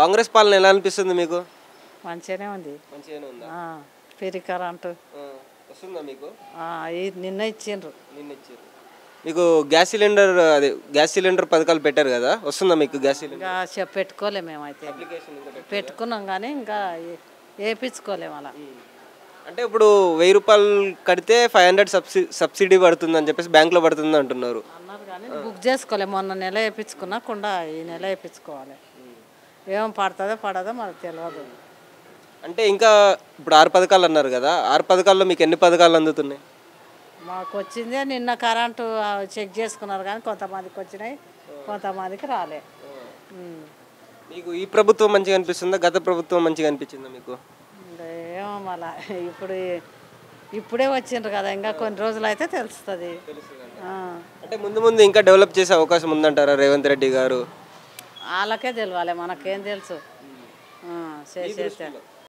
కాంగ్రెస్ పాలన ఎలా అనిపిస్తుంది మీకు? మంచిగానే ఉంది. మంచిగానే ఉందా? ఆ ఫ్రీ కరెంట్ వస్తుందా మీకు? ఆ నిన్న ఇచ్చిండ్రు. నిన్న ఇచ్చారు. మీకు గ్యాస్ సిలిండర్, అదే గ్యాస్ సిలిండర్ పథకాలు పెట్టారు కదా, వస్తుందా మీకు గ్యాస్ సిలిండర్? పెట్టుకోలేము మేమైతే, పెట్టుకున్నాం కానీ ఇంకా వేయించుకోలేము అలా. అంటే ఇప్పుడు 1000 రూపాయలు కడితే 500 సబ్సిడీ పడుతుంది అని చెప్పేసి బ్యాంక్లో పడుతుంది అంటున్నారు. బుక్ చేసుకోలేము, మొన్న నెల వేయించుకున్నాకుండా ఈ నెల వేయించుకోవాలి. ఏం పడుతుందో పడదో మనకు తెలియదు. అంటే ఇంకా ఇప్పుడు 6 పథకాలు అన్నారు కదా, 6 పథకాల్లో మీకు ఎన్ని పథకాలు అందుతున్నాయి? మాకు వచ్చిందే నిన్న కరెంటు చెక్ చేసుకున్నారు కానీ కొంతమందికి వచ్చినాయి, కొంతమందికి రాలే. మీకు ఈ ప్రభుత్వం మంచిగా అనిపిస్తుందా, గత ప్రభుత్వం మంచిగా అనిపించిందా మీకు? ఏమో మళ్ళా ఇప్పుడే వచ్చిండ్రు కదా, ఇంకా కొన్ని రోజులు అయితే తెలుస్తుంది. అంటే ముందు ముందు ఇంకా డెవలప్ చేసే అవకాశం ఉందంటారా రేవంత్ రెడ్డి గారు? వాళ్ళకే తెలియాలి, మనకేం తెలుసు.